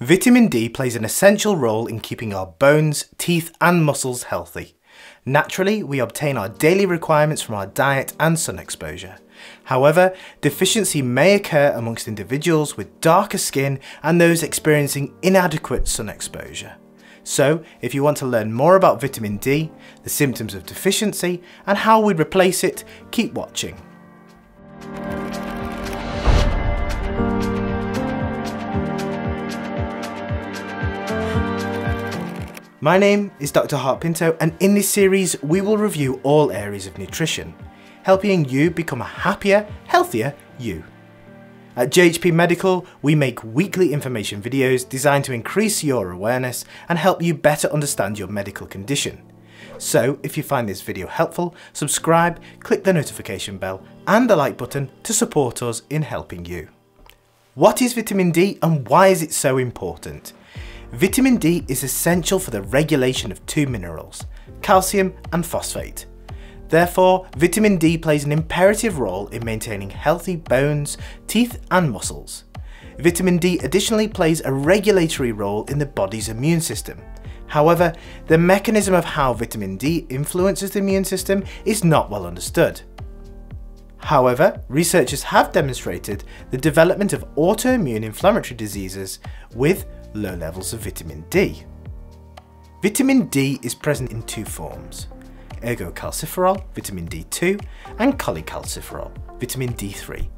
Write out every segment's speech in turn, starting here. Vitamin D plays an essential role in keeping our bones, teeth and muscles healthy. Naturally, we obtain our daily requirements from our diet and sun exposure. However, deficiency may occur amongst individuals with darker skin and those experiencing inadequate sun exposure. So, if you want to learn more about vitamin D, the symptoms of deficiency, and how we replace it, keep watching. My name is Dr. Hart Pinto, and in this series we will review all areas of nutrition, helping you become a happier, healthier you. At JHP Medical, we make weekly information videos designed to increase your awareness and help you better understand your medical condition. So if you find this video helpful, subscribe, click the notification bell and the like button to support us in helping you. What is vitamin D and why is it so important? Vitamin D is essential for the regulation of two minerals, calcium and phosphate. Therefore, vitamin D plays an imperative role in maintaining healthy bones, teeth and muscles. Vitamin D additionally plays a regulatory role in the body's immune system. However, the mechanism of how vitamin D influences the immune system is not well understood. However, researchers have demonstrated the development of autoimmune inflammatory diseases with low levels of vitamin D. Vitamin D is present in two forms, ergocalciferol, vitamin D2, and cholecalciferol, vitamin D3.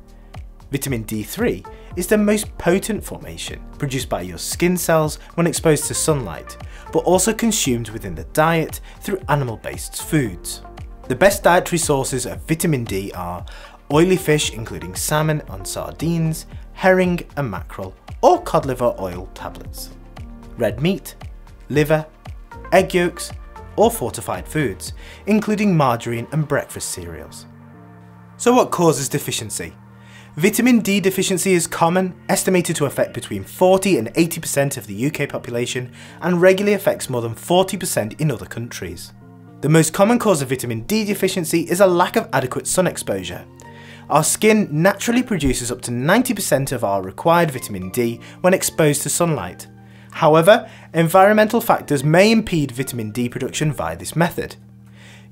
Vitamin D3 is the most potent formation produced by your skin cells when exposed to sunlight, but also consumed within the diet through animal-based foods. The best dietary sources of vitamin D are oily fish including salmon and sardines, herring and mackerel, or cod liver oil tablets, red meat, liver, egg yolks, or fortified foods, including margarine and breakfast cereals. So what causes deficiency? Vitamin D deficiency is common, estimated to affect between 40 and 80% of the UK population, and regularly affects more than 40% in other countries. The most common cause of vitamin D deficiency is a lack of adequate sun exposure. Our skin naturally produces up to 90% of our required vitamin D when exposed to sunlight. However, environmental factors may impede vitamin D production via this method.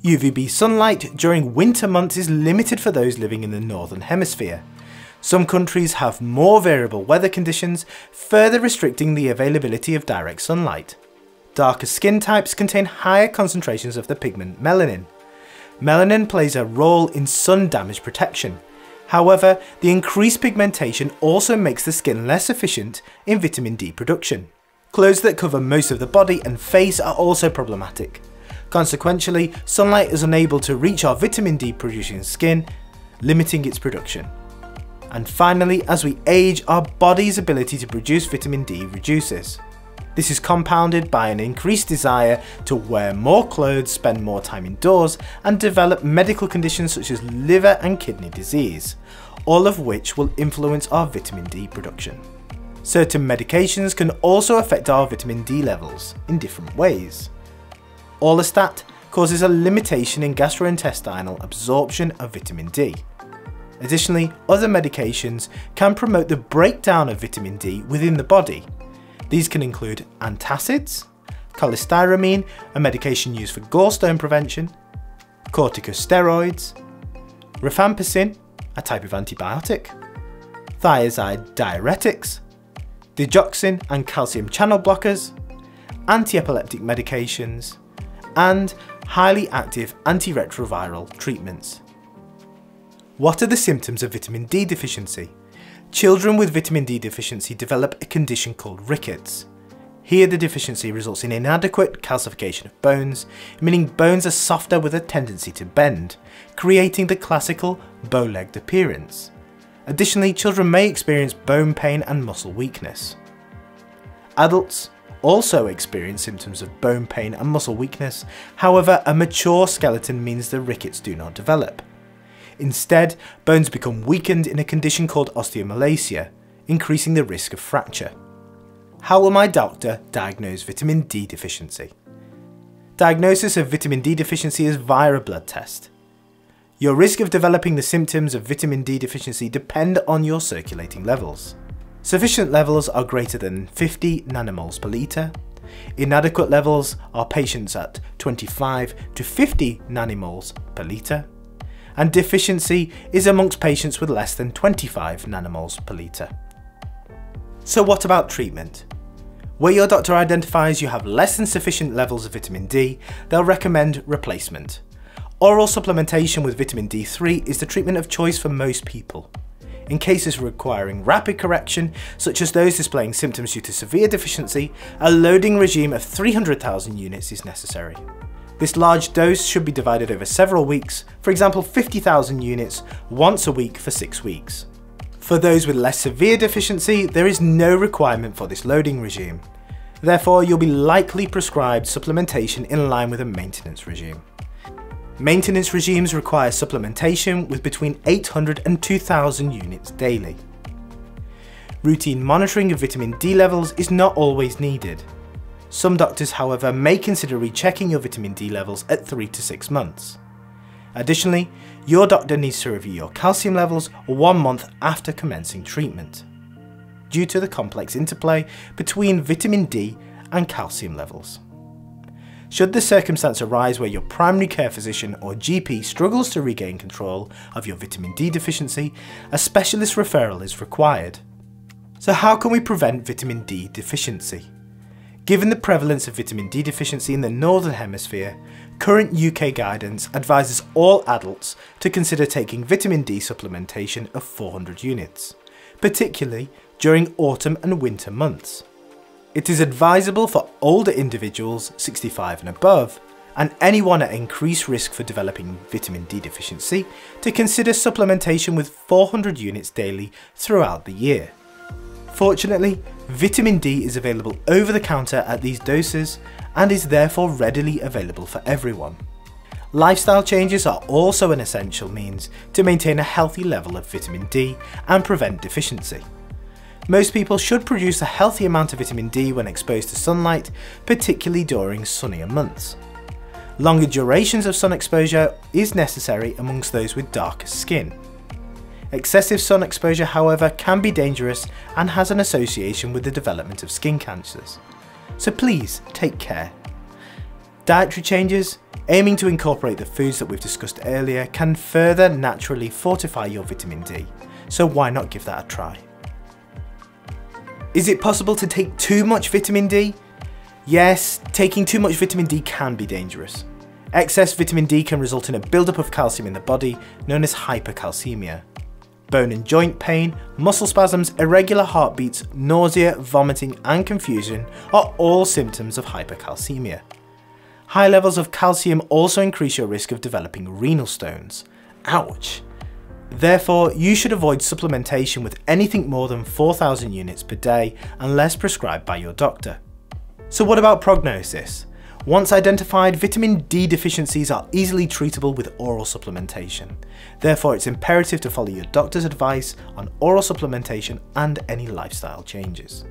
UVB sunlight during winter months is limited for those living in the Northern Hemisphere. Some countries have more variable weather conditions, further restricting the availability of direct sunlight. Darker skin types contain higher concentrations of the pigment melanin. Melanin plays a role in sun damage protection. However, the increased pigmentation also makes the skin less efficient in vitamin D production. Clothes that cover most of the body and face are also problematic. Consequently, sunlight is unable to reach our vitamin D producing skin, limiting its production. And finally, as we age, our body's ability to produce vitamin D reduces. This is compounded by an increased desire to wear more clothes, spend more time indoors, and develop medical conditions such as liver and kidney disease, all of which will influence our vitamin D production. Certain medications can also affect our vitamin D levels in different ways. Orlistat causes a limitation in gastrointestinal absorption of vitamin D. Additionally, other medications can promote the breakdown of vitamin D within the body. These can include antacids, cholestyramine, a medication used for gallstone prevention, corticosteroids, rifampicin, a type of antibiotic, thiazide diuretics, digoxin and calcium channel blockers, anti-epileptic medications, and highly active antiretroviral treatments. What are the symptoms of vitamin D deficiency? Children with vitamin D deficiency develop a condition called rickets. Here the deficiency results in inadequate calcification of bones, meaning bones are softer with a tendency to bend, creating the classical bow-legged appearance. Additionally, children may experience bone pain and muscle weakness. Adults also experience symptoms of bone pain and muscle weakness, however a mature skeleton means the rickets do not develop. Instead, bones become weakened in a condition called osteomalacia, increasing the risk of fracture. How will my doctor diagnose vitamin D deficiency? Diagnosis of vitamin D deficiency is via a blood test. Your risk of developing the symptoms of vitamin D deficiency depend on your circulating levels. Sufficient levels are greater than 50 nanomoles per litre. Inadequate levels are patients at 25 to 50 nanomoles per litre. And deficiency is amongst patients with less than 25 nanomoles per litre. So what about treatment? Where your doctor identifies you have less than sufficient levels of vitamin D, they'll recommend replacement. Oral supplementation with vitamin D3 is the treatment of choice for most people. In cases requiring rapid correction, such as those displaying symptoms due to severe deficiency, a loading regime of 300,000 units is necessary. This large dose should be divided over several weeks, for example 50,000 units once a week for 6 weeks. For those with less severe deficiency, there is no requirement for this loading regime. Therefore, you'll be likely prescribed supplementation in line with a maintenance regime. Maintenance regimes require supplementation with between 800 and 2,000 units daily. Routine monitoring of vitamin D levels is not always needed. Some doctors, however, may consider rechecking your vitamin D levels at 3 to 6 months. Additionally, your doctor needs to review your calcium levels 1 month after commencing treatment, due to the complex interplay between vitamin D and calcium levels. Should the circumstance arise where your primary care physician or GP struggles to regain control of your vitamin D deficiency, a specialist referral is required. So how can we prevent vitamin D deficiency? Given the prevalence of vitamin D deficiency in the Northern Hemisphere, current UK guidance advises all adults to consider taking vitamin D supplementation of 400 units, particularly during autumn and winter months. It is advisable for older individuals 65 and above and anyone at increased risk for developing vitamin D deficiency to consider supplementation with 400 units daily throughout the year. Fortunately, vitamin D is available over the counter at these doses and is therefore readily available for everyone. Lifestyle changes are also an essential means to maintain a healthy level of vitamin D and prevent deficiency. Most people should produce a healthy amount of vitamin D when exposed to sunlight, particularly during sunnier months. Longer durations of sun exposure is necessary amongst those with darker skin. Excessive sun exposure, however, can be dangerous and has an association with the development of skin cancers. So please take care. Dietary changes, aiming to incorporate the foods that we've discussed earlier, can further naturally fortify your vitamin D, so why not give that a try? Is it possible to take too much vitamin D? Yes, taking too much vitamin D can be dangerous. Excess vitamin D can result in a buildup of calcium in the body, known as hypercalcemia. Bone and joint pain, muscle spasms, irregular heartbeats, nausea, vomiting and confusion are all symptoms of hypercalcemia. High levels of calcium also increase your risk of developing renal stones. Ouch! Therefore, you should avoid supplementation with anything more than 4,000 units per day unless prescribed by your doctor. So what about prognosis? Once identified, vitamin D deficiencies are easily treatable with oral supplementation. Therefore, it's imperative to follow your doctor's advice on oral supplementation and any lifestyle changes.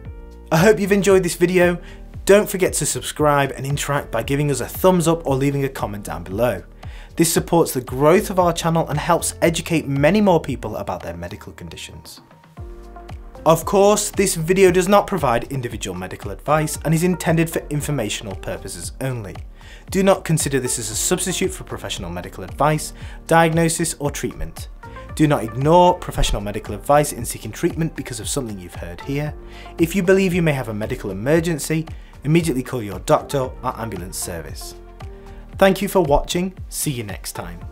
I hope you've enjoyed this video. Don't forget to subscribe and interact by giving us a thumbs up or leaving a comment down below. This supports the growth of our channel and helps educate many more people about their medical conditions. Of course, this video does not provide individual medical advice and is intended for informational purposes only. Do not consider this as a substitute for professional medical advice, diagnosis, or treatment. Do not ignore professional medical advice in seeking treatment because of something you've heard here. If you believe you may have a medical emergency, immediately call your doctor or ambulance service. Thank you for watching. See you next time.